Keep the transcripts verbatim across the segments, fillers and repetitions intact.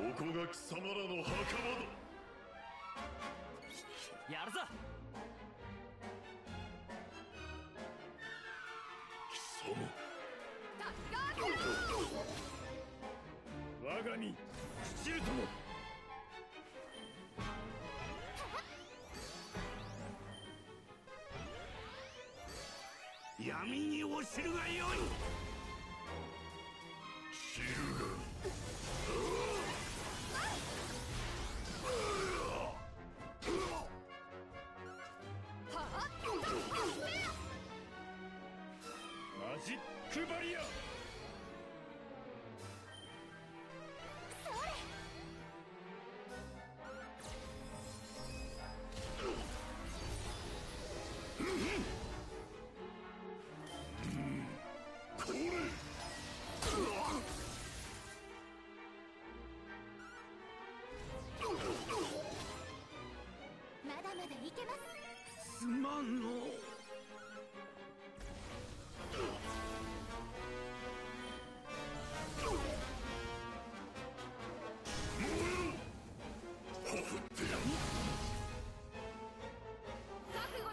ここが貴様らの墓場だ。やるぞ。貴様。我が身、朽ちるとも。闇に落ちるがよい。 すまんの。覚悟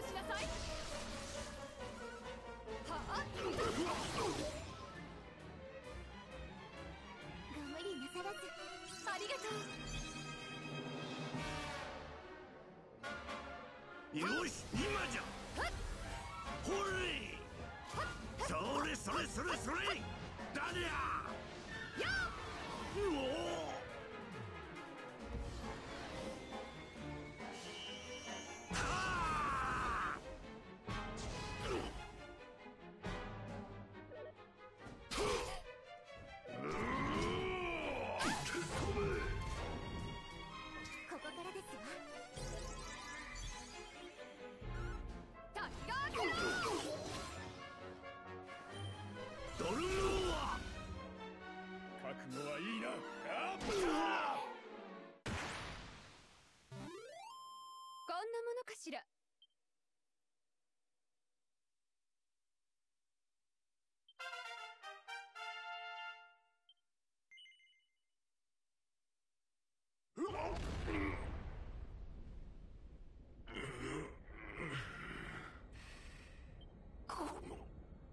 しなさい。ご無理なさらずありがとう。 よし、今じゃ。ほれ。それそれそれそれ。誰や。うお。はあ。ここからですわ。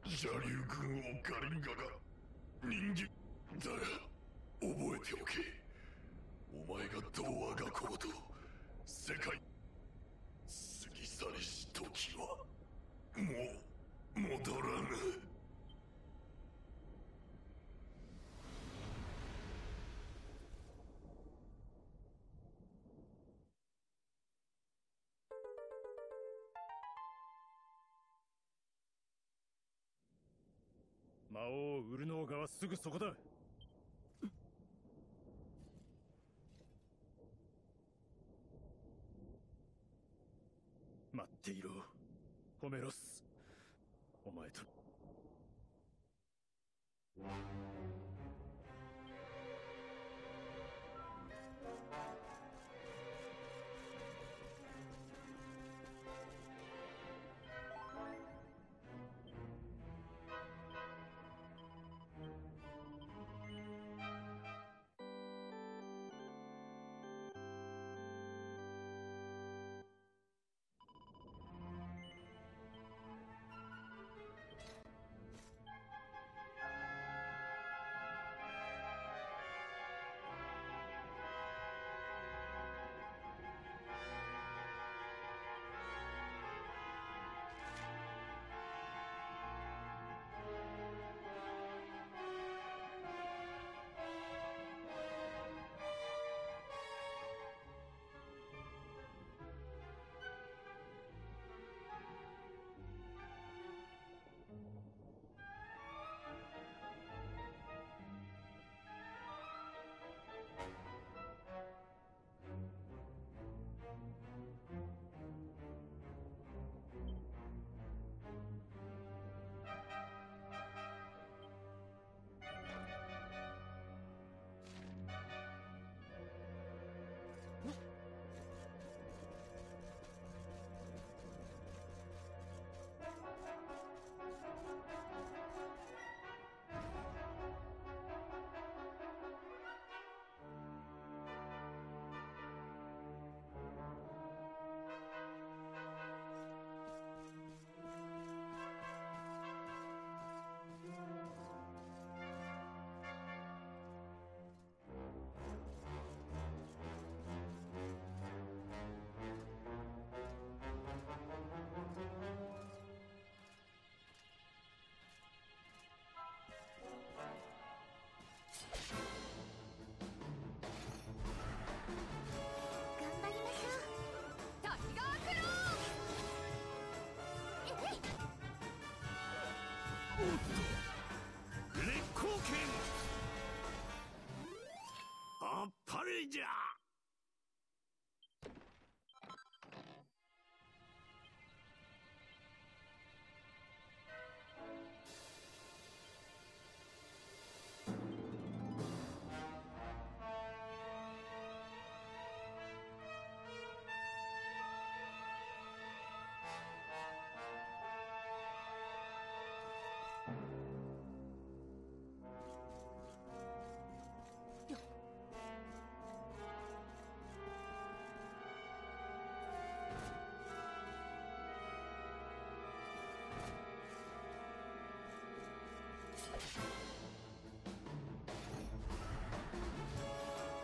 邪竜軍王ガリンガが人間だが覚えておけ。お前が童話学校と世界過ぎ去りし時はもう戻らぬ。 魔王ウルノーガはすぐそこだ。待っていろ、ホメロス。お前と。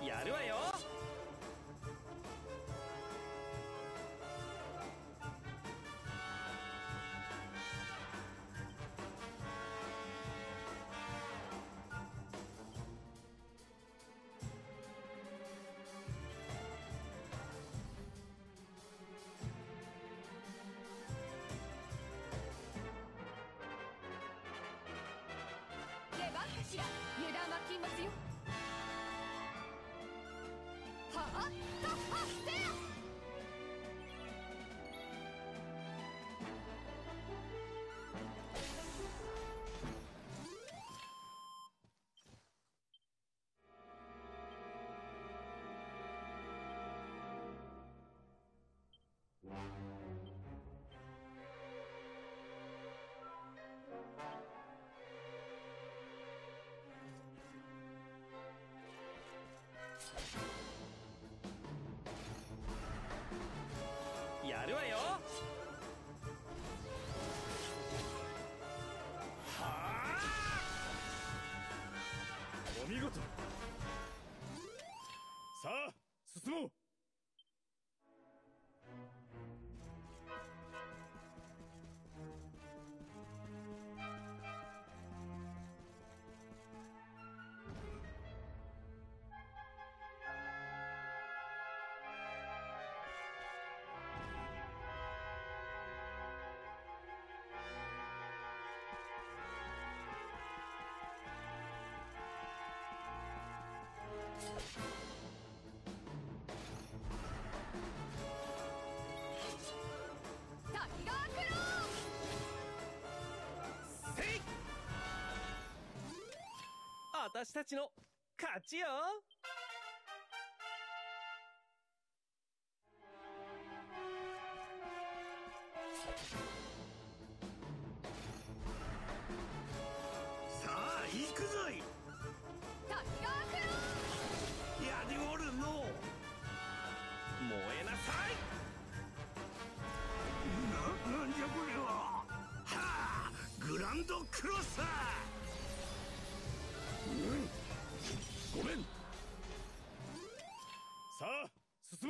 やるわよ。油断は禁物よ。はあはっはっやるわよ。はあ、お見事。さあ進もう。私たちの勝ちよ。さあ行くぞい。やりおるの。燃えなさい。な、なんじゃこれは。はあ、グランドクロスだ。ごめん。さあ進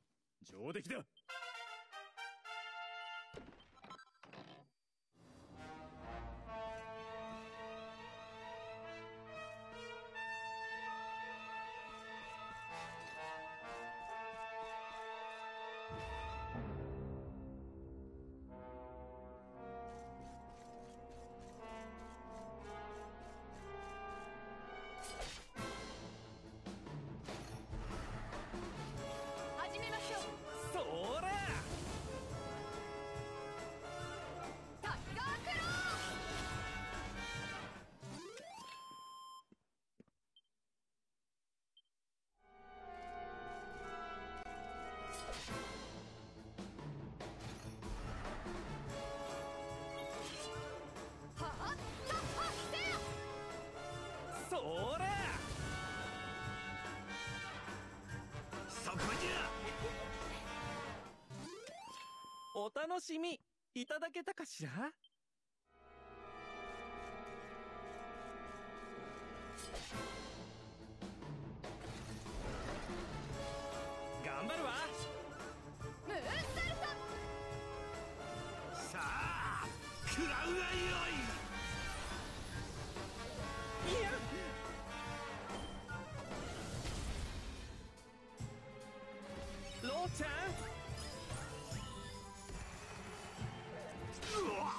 うん、上出来だ。そこじゃ。お楽しみいただけたかしら。頑張るわ。ムーンサルト。さあ食らうがよい。いやっ。ローちゃん。うわ。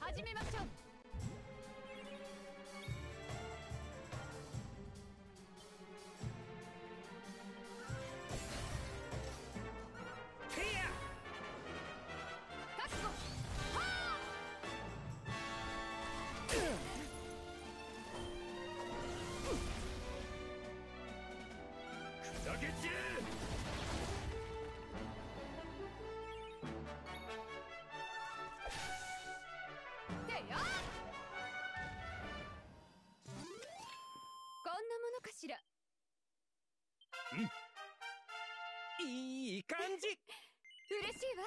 始めましょう。いい感じ。嬉しいわ。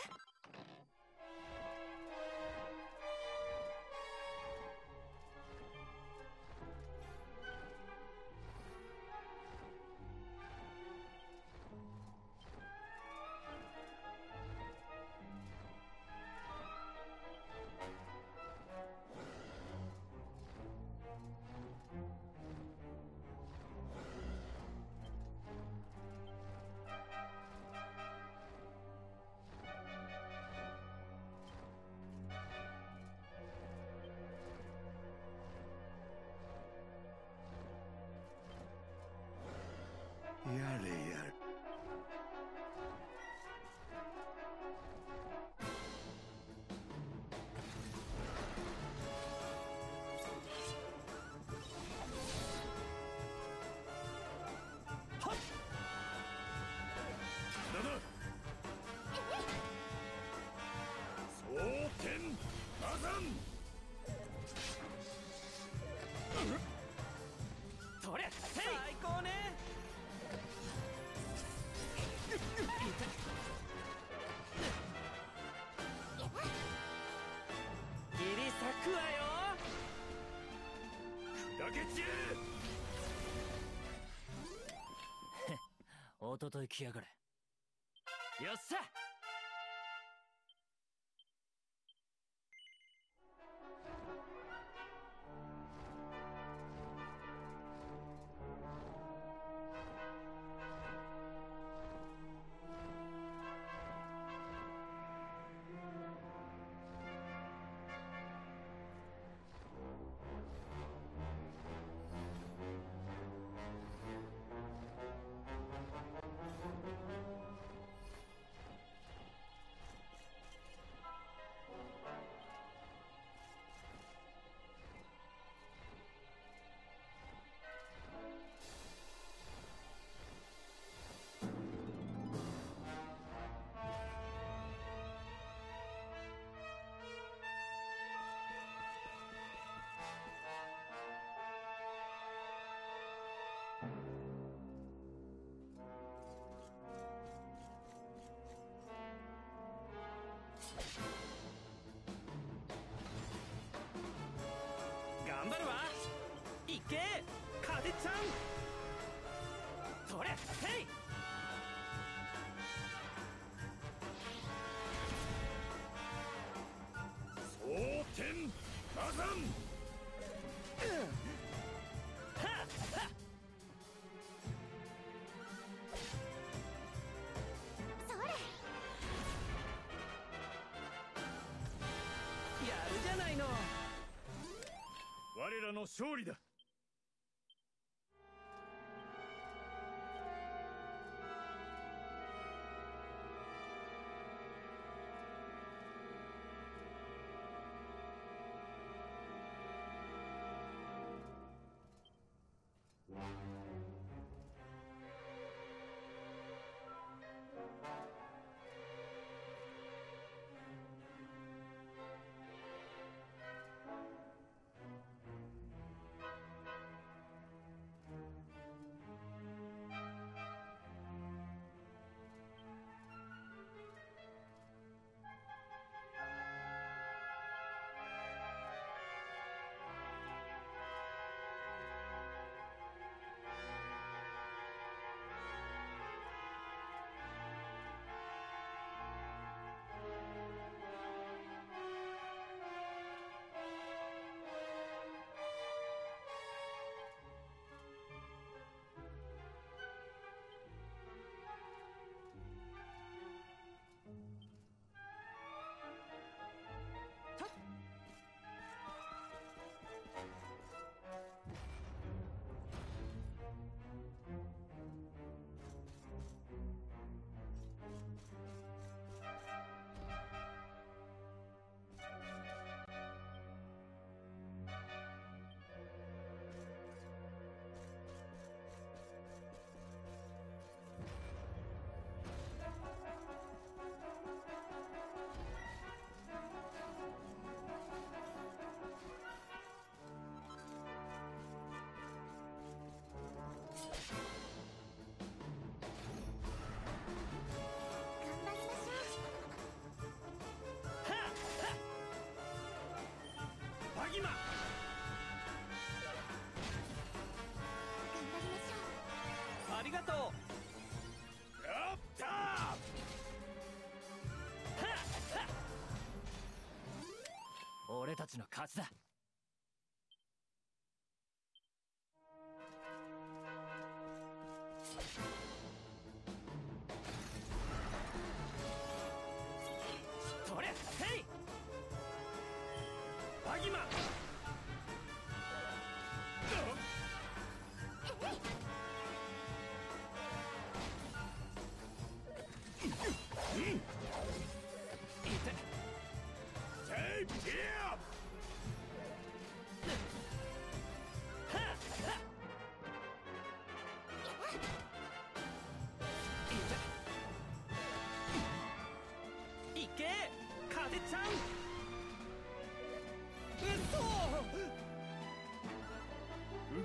やれやれ。はっ。だだ。蒼天火山。おととい来やがれ。よっしゃ。我らの勝利だ。俺たちの勝ちだ。それ、ヘイ！バギマン！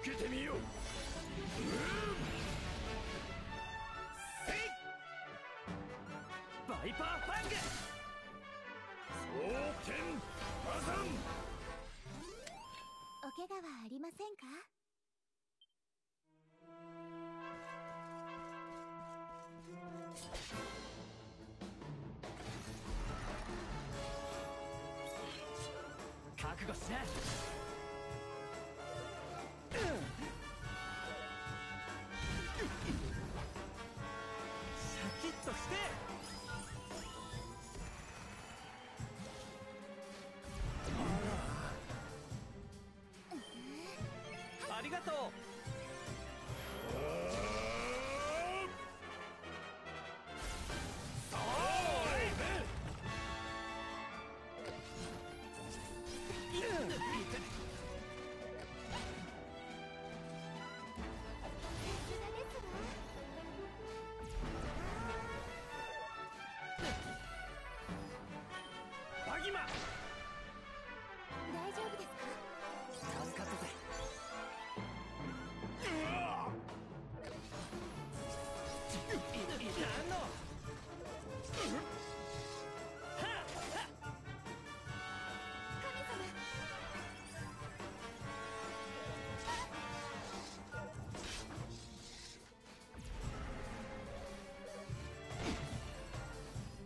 受けてみよう。うん、せい！バイパーファング双剣破産。お怪我はありませんか？覚悟しな。そしてありがとう。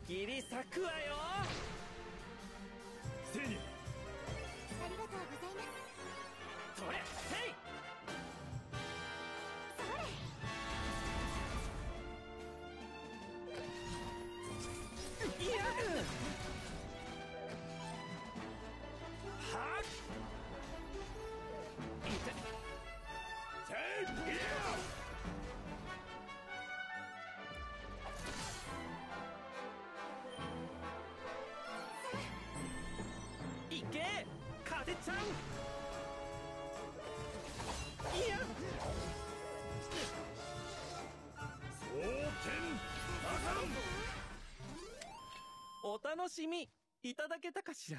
切り裂くわよ。せいにありがとうございます。それ、せいそれいやはっ当てちゃう。いや蒼天バカン、お楽しみいただけたかしら。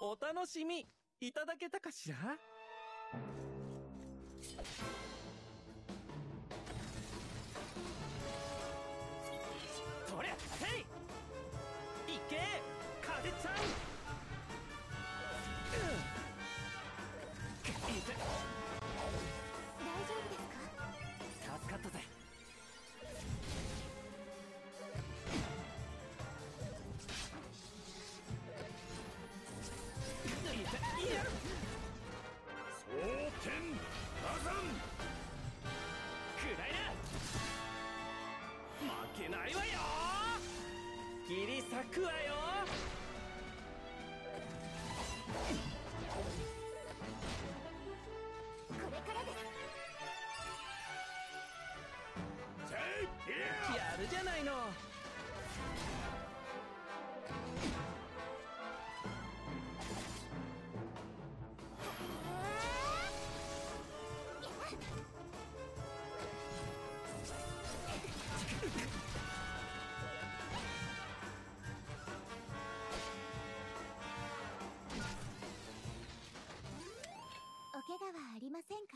お楽しみいただけたかしら。そりゃせいいけ風ちゃん、うん、いて大丈夫ですか。助かったぜ。負けないわよ。切り裂くわよ。これからです。やるじゃないの。怪我はありませんか。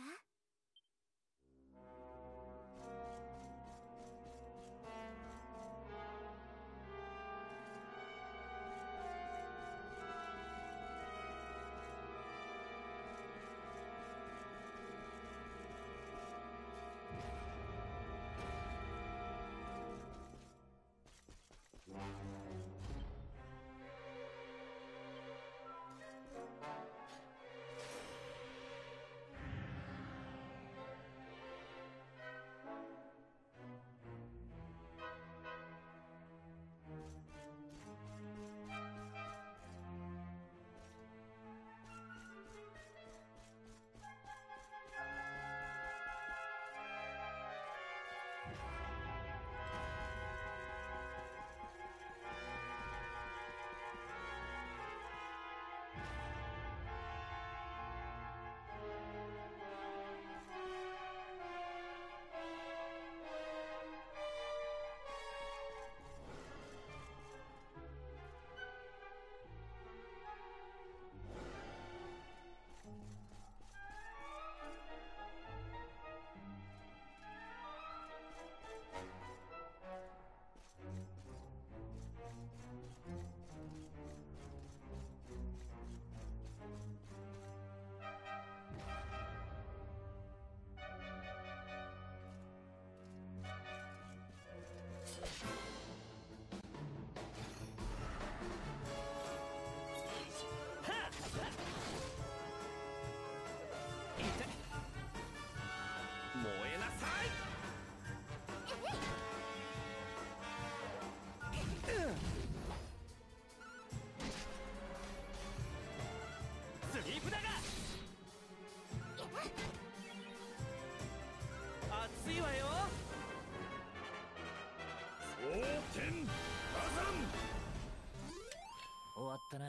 終わったな。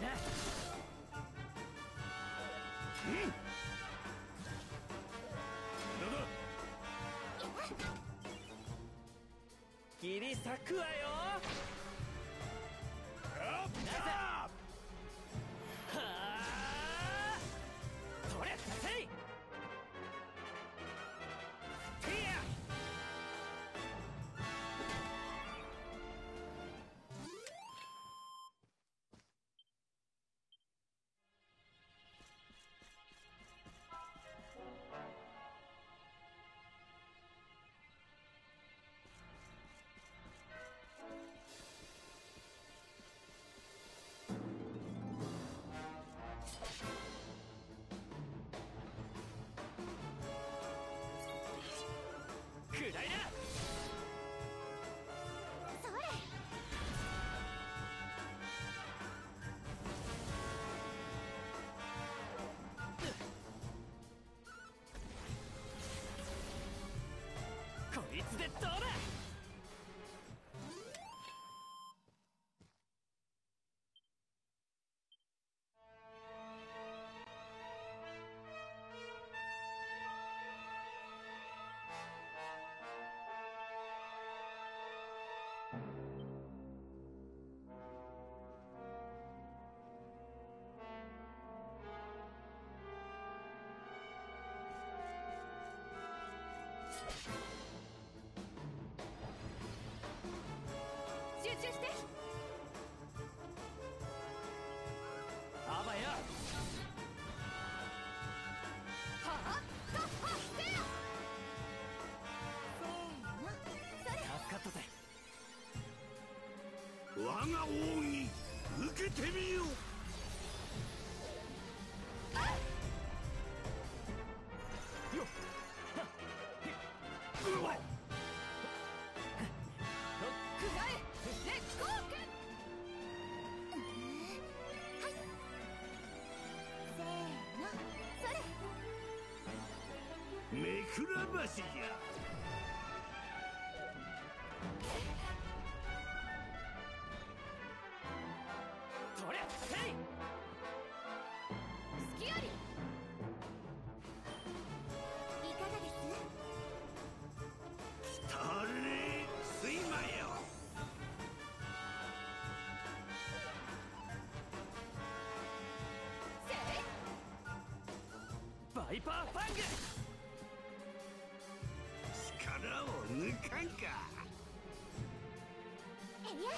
切り裂くわよ。いつでどうだ。我が王に受けてみよう。めくらばしじゃ。ハイパーファング力を抜かんか。えいえ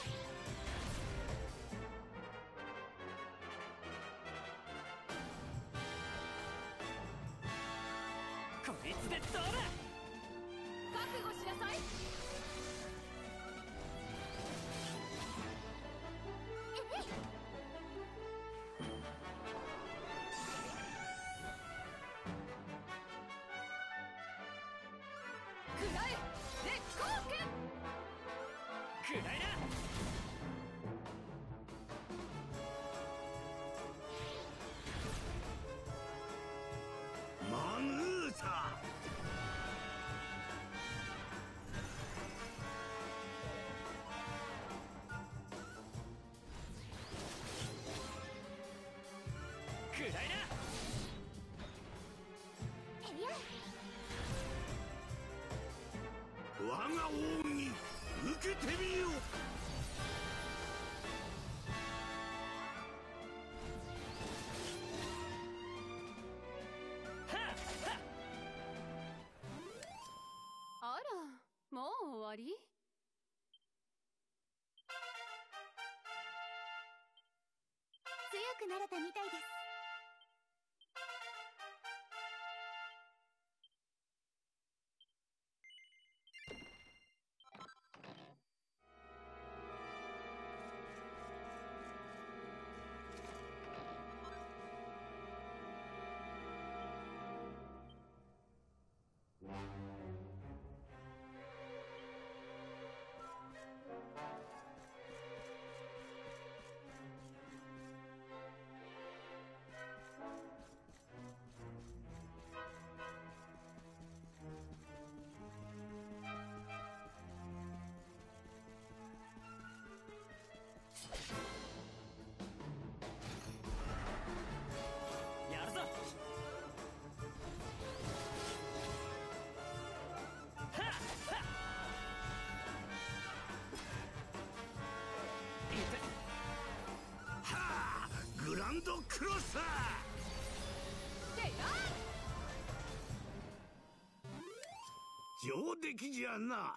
我が王に受けてみよう。ルドクロッサー。上出来じゃな。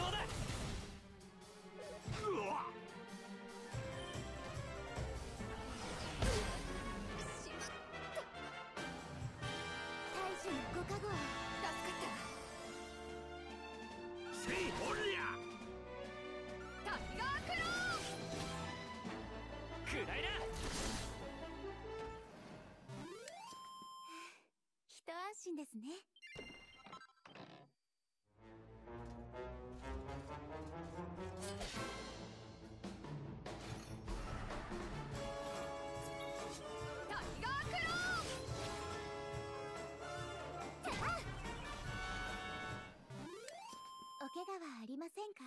当だ。うわっ、しまった。大樹のご加護は助かった。せいほりゃタイガークロー、くらいな。一安心ですね。お怪我はありませんか？